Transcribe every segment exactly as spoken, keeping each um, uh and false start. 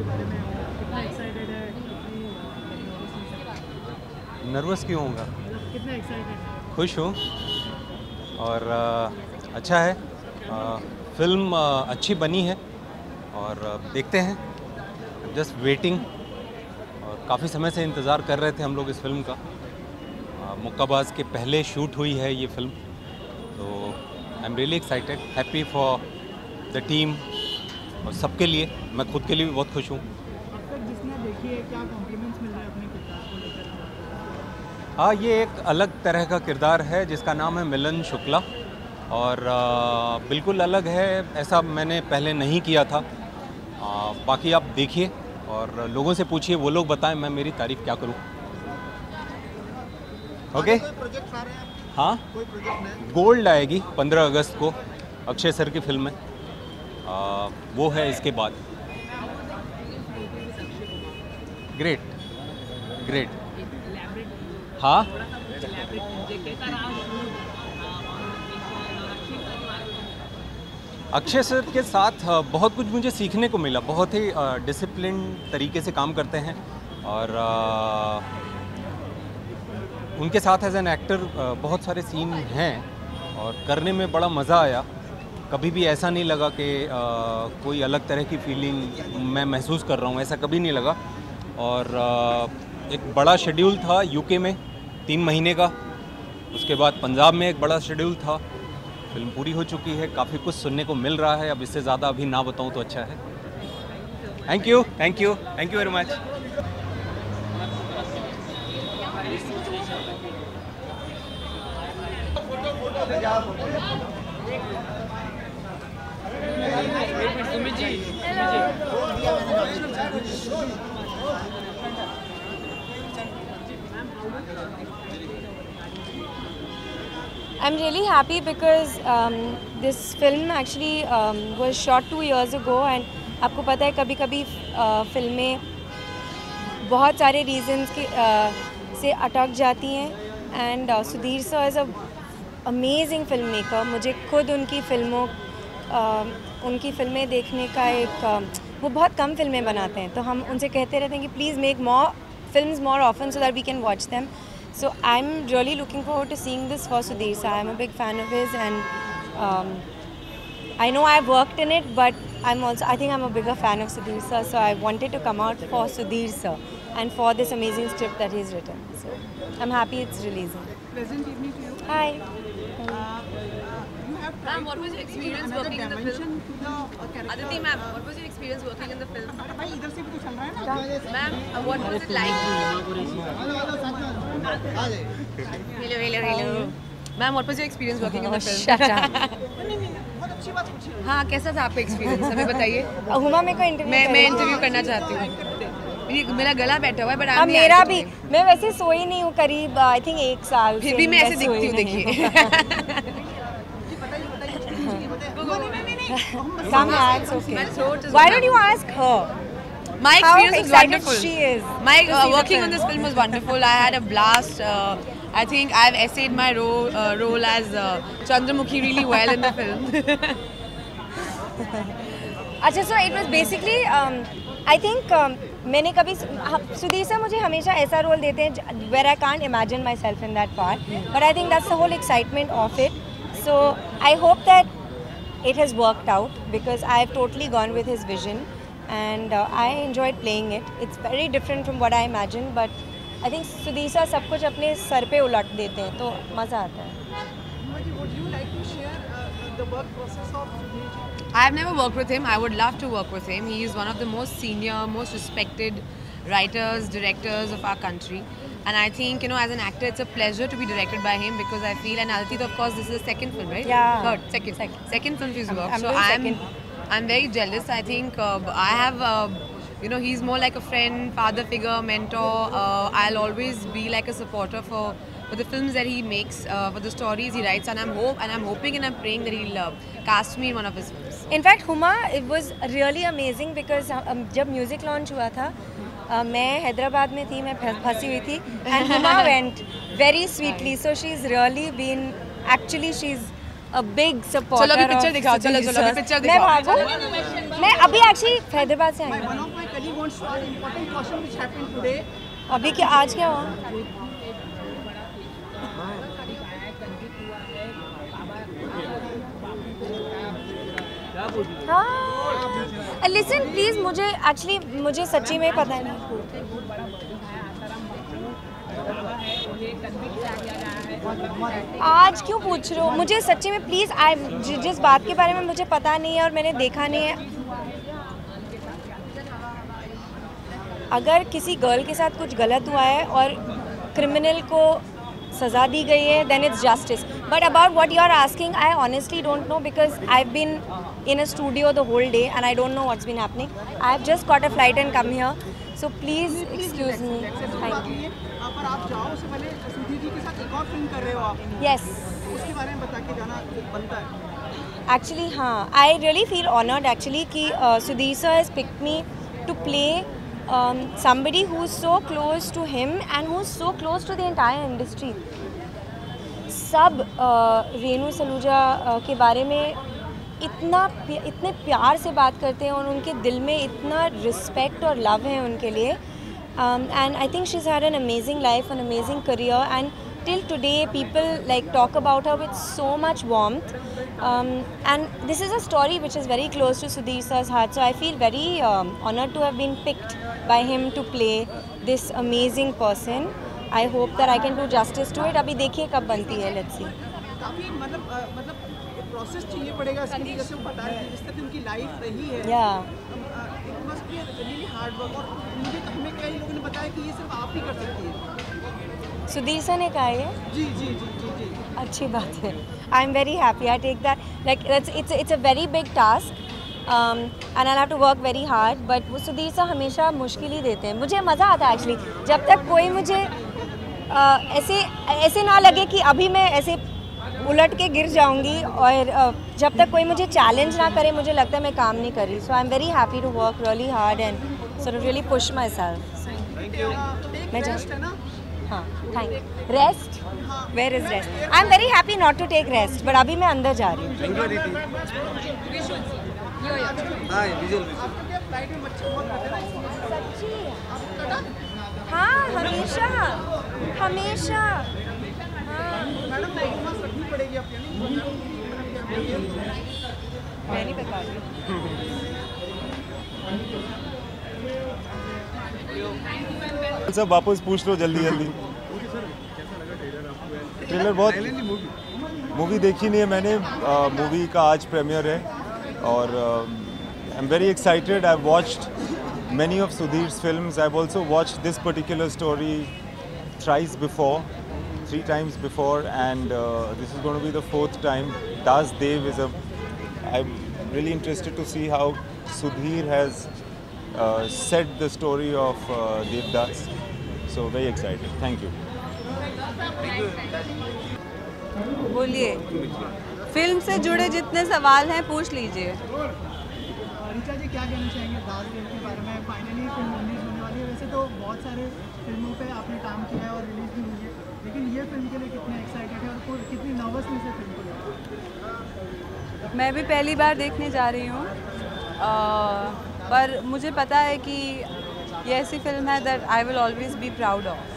के बारे में एक्साइटेड है? नर्वस क्यों होगा? कितना एक्साइटेड? खुश हूँ और अच्छा है, फिल्म अच्छी बनी है और देखते हैं, जस्ट वेटिंग। और काफ़ी समय से इंतज़ार कर रहे थे हम लोग इस फिल्म का, मुक्काबाज के पहले शूट हुई है ये फिल्म, तो I am really excited, happy for the team और सबके लिए, मैं खुद के लिए भी बहुत खुश हूँ। हाँ, ये एक अलग तरह का किरदार है जिसका नाम है मिलन शुक्ला और आ, बिल्कुल अलग है, ऐसा मैंने पहले नहीं किया था। आ, बाकी आप देखिए और लोगों से पूछिए, वो लोग बताएं, मैं मेरी तारीफ क्या करूं। ओके हाँ, गोल्ड आएगी पंद्रह अगस्त को, अक्षय सर की फिल्म है, आ, वो है इसके बाद। ग्रेट ग्रेट हाँ, अक्षय सर के साथ बहुत कुछ मुझे सीखने को मिला, बहुत ही डिसिप्लिन तरीके से काम करते हैं और उनके साथ एज एन एक्टर बहुत सारे सीन हैं और करने में बड़ा मज़ा आया। कभी भी ऐसा नहीं लगा कि कोई अलग तरह की फीलिंग मैं महसूस कर रहा हूँ, ऐसा कभी नहीं लगा। और एक बड़ा शेड्यूल था यूके में तीन महीने का, उसके बाद पंजाब में एक बड़ा शेड्यूल था, फिल्म पूरी हो चुकी है, काफ़ी कुछ सुनने को मिल रहा है। अब इससे ज़्यादा अभी ना बताऊं तो अच्छा है। Thank you thank you thank you very much. I'm really happy because um, this film actually um, was shot two years ago and आपको पता है कभी कभी फिल्में बहुत सारे reasons के से अटक जाती हैं and Sudhir sir is an amazing filmmaker। मुझे खुद उनकी फिल्मों उनकी फिल्में देखने का एक, वो बहुत कम फिल्में बनाते हैं तो हम उनसे कहते रहते हैं कि please make more films more often so that we can watch them। So I'm really looking forward to seeing this for Sudhir sir. I'm a big fan of his, and um, I know I've worked in it, but I'm also I think I'm a bigger fan of Sudhir sir. So I wanted to come out for Sudhir sir and for this amazing script that he's written. So I'm happy it's releasing. Pleasant evening to you. Hi. Uh, you have. Ma'am, what was your experience working in the film? Aditi ma'am, what was your experience working in the film? Ma'am, what was it like? Hello hello hello ma'am, what was your experience working in the film? Shut up. बहुत अच्छी बात पूछी। हाँ, कैसा था आपका experience, हमें बताइए। हुमा मेरे को इंटरव्यू मैं मैं इंटरव्यू करना चाहती हूँ, मेरा गला बैठा हुआ है बट आई एम मेरा भी मैं वैसे सोई नहीं हूँ करीब आई थिंक एक साल, फिर भी मैं ऐसे दिखती हूँ, देखिए। Why don't you ask her? My experience was wonderful. She is. My uh, working on this film was wonderful. I had a blast. Uh, I think I've essayed my role uh, role as uh, Chandramukhi really well in the film. अच्छा, so it was basically um, I think um, मैंने कभी Sudhir sir मुझे हमेशा ऐसा role देते हैं where I can't imagine myself in that part, but I think that's the whole excitement of it. So I hope that it has worked out because I've totally gone with his vision. And uh, I enjoyed playing it. It's very different from what I imagined, but I think Sudhir sir सब कुछ अपने sir पे उलट देते हैं, तो मज़ा आता है। Would you like to share uh, the work process of Sudhir? I have never worked with him. I would love to work with him. He is one of the most senior, most respected writers, directors of our country. And I think, you know, as an actor, it's a pleasure to be directed by him because I feel, and Aditi, of course, this is the second film, right? Yeah. Third, second, second, second film she's worked. I'm, I'm so I'm. Second. I'm very jealous. I think uh, I have, uh, you know, he's more like a friend, father figure, mentor. Uh, I'll always be like a supporter for for the films that he makes, uh, for the stories he writes, and I'm hope and I'm hoping and I'm praying that he'll uh, cast me in one of his films. In fact, Huma, it was really amazing because um, जब music launch हुआ था, uh, मैं हैदराबाद में थी, मैं फंसी हुई थी, and Huma went very sweetly. So she's really been, actually she's a big supporter. चलो अभी picture दिखाओ, चलो चलो अभी picture दिखाओ. मैं भागू, मैं अभी actually फैदराबाद से आई हूँ. One of my colleague wants to ask important question which happened today. अभी क्या आज क्या हुआ? हाँ, listen please, मुझे actually मुझे सच्ची में पता है ना आज क्यों पूछ रहे हो. मुझे सच्ची में प्लीज़ आई जिस बात के बारे में मुझे पता नहीं है और मैंने देखा नहीं है. अगर किसी गर्ल के साथ कुछ गलत हुआ है और क्रिमिनल को सज़ा दी गई है then it's justice. But about what you're asking, I honestly don't know because I've been in a studio the whole day and I don't know what's been happening. I've just got a flight and come here, so please excuse me. Thank you. पर आप जाओ से पहले सुधीर जी के साथ एक और film कर रहे हो आप. Yes. उसके बारे में बता के जाना बनता है. Actually हाँ, I really feel honoured actually कि Sudhir sir has picked me to play Um, somebody who's so close to him and who's so close to the entire industry. सब रेनू सलूजा के बारे में इतना इतने प्यार से बात करते हैं और उनके दिल में इतना रिस्पेक्ट और लव है उनके लिए. And I think she's had an amazing life, an amazing career, and till today people like talk about her with so much warmth. Um, and this is a story which is very close to Sudhir sir's heart, so I feel very um, honoured to have been picked by him to play this amazing person. I hope that I can do justice to it. अभी देखिए कब बनती है, let's see. काफी मतलब मतलब process चाहिए पड़ेगा इसके लिए, जैसे बता रहे हैं जिस तरह उनकी life रही है. Yeah. It must be a really hard work. और मुझे हमें कई लोगों ने बताया कि ये सिर्फ आप ही कर सकती हैं. सुधीर सर ने कहा है? जी जी जी जी जी. अच्छी बात है. I'm very happy. I take that like that's it's it's a very big task, um, and I'll have to work very hard. But वो सुधीर सर हमेशा मुश्किल ही देते हैं. मुझे मज़ा आता है actually. जब तक कोई मुझे आ, ऐसे ऐसे ना लगे कि अभी मैं ऐसे उलट के गिर जाऊंगी और आ, जब तक कोई मुझे challenge ना करे मुझे लगता है मैं काम नहीं कर रही. So I'm very happy to work really hard and sort of really push myself. Thank you. मैं जा हाँ, thank you. Rest? Where is rest? I'm very happy not to take rest, but अभी मैं अंदर जा रही हूँ. हाँ, हमेशा, हमेशा. मैं नहीं बता रही. सब वापस पूछ लो जल्दी जल्दी. ट्रेलर बहुत मूवी देखी नहीं है मैंने. मूवी का आज प्रीमियर है और I am very excited. I watched many of Sudhir's films. I also watched this particular story thrice before three times before and this is going to be the fourth time. Daas Dev is a I am really interested to see how Sudhir has Uh, set the story of uh, Devdas, so very excited. Thank you. बोलिए. Film से जुड़े जितने सवाल हैं पूछ लीजिए. ऋचा जी क्या कहना चाहेंगे दास देव के बारे में? फाइनली फिल्म रिलीज होने वाली है. वैसे तो बहुत सारे फिल्मों पे आपने काम किया है और रिलीज भी हुई है, लेकिन ये फिल्म के लिए कितने एक्साइटेड है और कितनी नर्वसनेस है फिल्म को लेकर? मैं भी पहली बार देखने जा रही हूँ पर मुझे पता है कि ये ऐसी फिल्म है that I will always be proud of.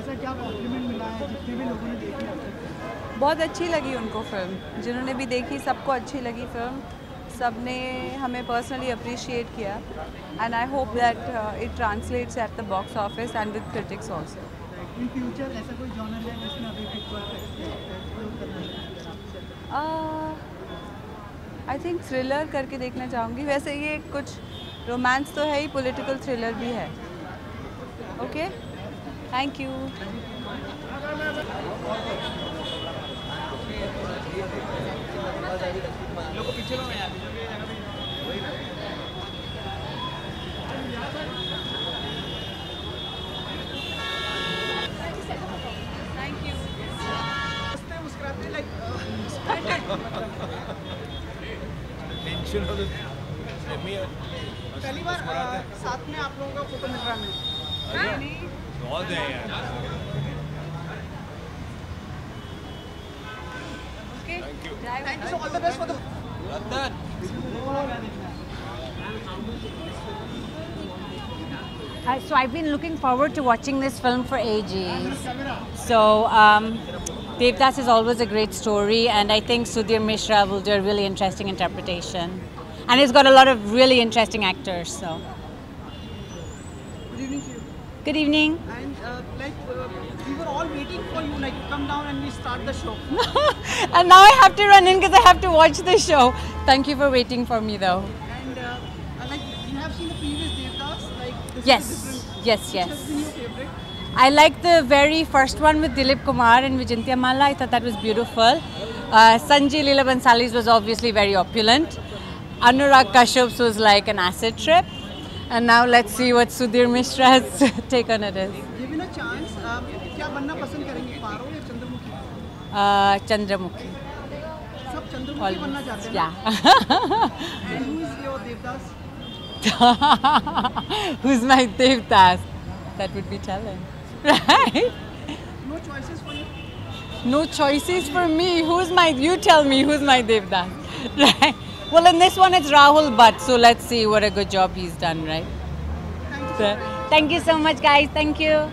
ऐसा क्या कॉम्प्लीमेंट मिला है जितने भी लोगों ने देखी? बहुत अच्छी लगी उनको फिल्म, जिन्होंने भी देखी सबको अच्छी लगी फिल्म. सब ने हमें पर्सनली अप्रिशिएट किया and I hope that it translates at the box office and with critics also. In future ऐसा कोई जॉनर है जिसमें अभी पिक कर सकते हैं? आई थिंक थ्रिलर करके देखना चाहूँगी. वैसे ये कुछ रोमांस तो है ही, पॉलिटिकल थ्रिलर भी है. Okay, thank you. Thank you. पहली बार साथ में आप लोगों का फोटो मिल रहा है. बहुत है यार. Thank you. Thank you. So all the best for the. London. Uh, so I've been looking forward to watching this film for ages. So um, Devdas is always a great story, and I think Sudhir Mishra will do a really interesting interpretation. And it's got a lot of really interesting actors. So. Good evening to you. Good evening. And uh, like uh, we were all waiting for you, like you come down and we start the show. And now I have to run in because I have to watch the show. Thank you for waiting for me, though. And uh, like you have seen the previous Devdas, like this yes, is different. Yes, yes. Which has been your favorite? I liked the very first one with Dilip Kumar and Vijayanti Mala. I thought that was beautiful. Uh, Sanjay Leela Bhansali's was obviously very opulent. Anurag Kashyap's was like an acid trip, and now let's see what Sudhir Mishra's take on it is. Given a chance, um, क्या बनना पसंद करेंगे, पारो या Chandramukhi? Uh, Chandramukhi. सब चंद्रमुखी बनना चाहते हैं. Yeah. And who is your Devdas? Who's my Devdas? That would be telling, right? No choices for you. No choices for me. Who's my? You tell me. Who's my Devdas? Right. Well, in this one, it's Rahul Bhatt, so let's see what a good job he's done, right? Thank you so much, thank you so much guys. Thank you.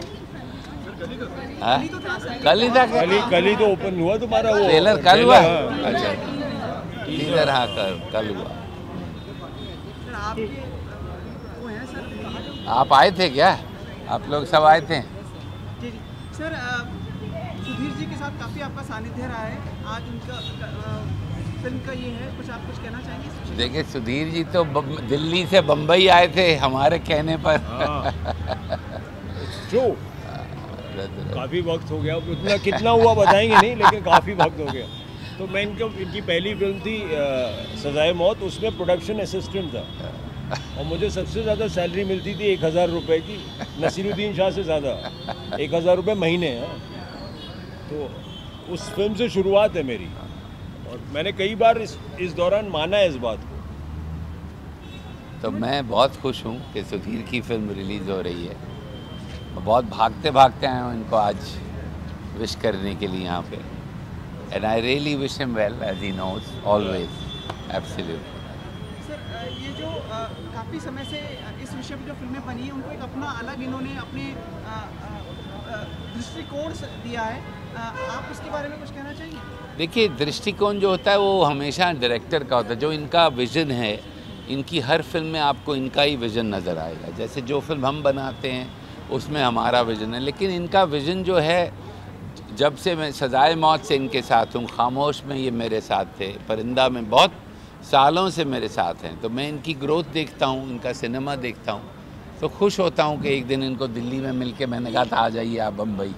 कल ही था, कल ही तो open हुआ तुम्हारा वो trailer, कल हुआ। अच्छा टीजर, हाँ कल कल हुआ। आप आए थे क्या? आप लोग सब आए थे? सर सुधीर जी के साथ काफ़ी आपका सानिध्य रहा है, आज उनका फिल्म का ये है, कुछ आप कुछ कहना चाहेंगे? देखिए सुधीर जी तो दिल्ली से बम्बई आए थे हमारे कहने पर। जो काफ़ी वक्त हो गया, उतना कितना हुआ बताएंगे नहीं, लेकिन काफ़ी वक्त हो गया। तो मैं इनका इनकी पहली फिल्म थी सजाए मौत, उसमें प्रोडक्शन असिस्टेंट था और मुझे सबसे ज़्यादा सैलरी मिलती थी एक हज़ार रुपये की, नसीरुद्दीन शाह से ज़्यादा, एक हज़ार रुपये महीने। हाँ तो उस फिल्म से शुरुआत है मेरी, और मैंने कई बार इस इस दौरान माना है इस बात को। तो मैं बहुत खुश हूँ कि सुधीर की फिल्म रिलीज़ हो रही है, बहुत भागते भागते आए हूँ इनको आज विश करने के लिए यहाँ पे, and I really wish him well as he knows always absolutely. ये जो काफ़ी समय से इस विषय पर जो फिल्में बनी हैं उनको एक अपना अलग इन्होंने अपने दृष्टिकोण दिया है, आप उसके बारे में कुछ कहना चाहिए? देखिए दृष्टिकोण जो होता है वो हमेशा डायरेक्टर का होता है, जो इनका विज़न है, इनकी हर फिल्म में आपको इनका ही विज़न नज़र आएगा। जैसे जो फिल्म हम बनाते हैं उसमें हमारा विज़न है, लेकिन इनका विज़न जो है, जब से मैं सजाए मौत से इनके साथ हूँ, खामोश में ये मेरे साथ थे, परिंदा में बहुत सालों से मेरे साथ हैं, तो मैं इनकी ग्रोथ देखता हूँ, इनका सिनेमा देखता हूँ, तो खुश होता हूँ कि एक दिन इनको दिल्ली में मिलके मैंने कहा था आ जाइए आप बम्बई।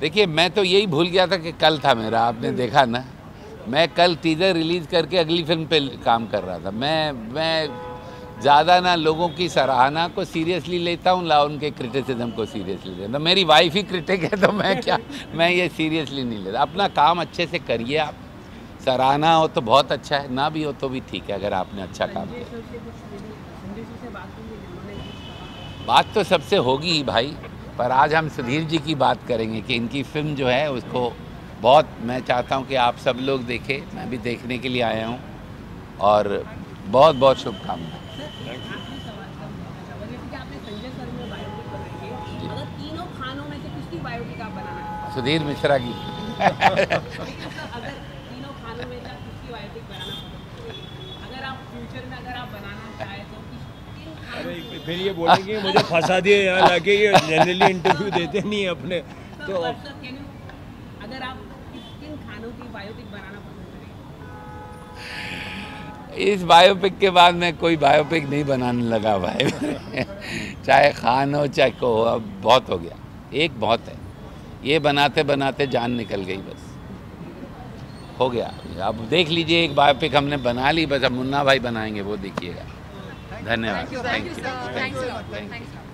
देखिए मैं तो यही भूल गया था कि कल था मेरा, आपने देखा ना, मैं कल टीजर रिलीज़ करके अगली फिल्म पे काम कर रहा था। मैं मैं ज़्यादा ना लोगों की सराहना को सीरियसली लेता हूँ ना उनके क्रिटिसिज्म को सीरियसली लेता हूँ। मेरी वाइफ ही क्रिटिक है तो मैं क्या मैं ये सीरियसली नहीं लेता। अपना काम अच्छे से करिए आप, सराहना हो तो बहुत अच्छा है, ना भी हो तो भी ठीक है, अगर आपने अच्छा काम किया। बात तो सबसे होगी ही भाई, पर आज हम सुधीर जी की बात करेंगे कि इनकी फिल्म जो है उसको बहुत मैं चाहता हूं कि आप सब लोग देखें, मैं भी देखने के लिए आया हूं, और बहुत बहुत शुभकामनाएं। सुधीर मिश्रा की अगर आप बनाना चाहें तो? अरे फिर ये बोलेंगे मुझे फंसा दिए यहाँ लाके, ये जनरली इंटरव्यू देते नहीं अपने तो। अगर आप किन खानों की बायोपिक बनाना पसंद करेंगे? इस बायोपिक के बाद मैं कोई बायोपिक नहीं बनाने लगा भाई चाहे खान हो चाहे को हो, अब बहुत हो गया, एक बहुत है, ये बनाते बनाते जान निकल गई, बस हो गया। अब देख लीजिए एक बायोपिक हमने बना ली, बस अब मुन्ना भाई बनाएंगे, वो देखिएगा। धन्यवाद, थैंक यू, थैंक यू।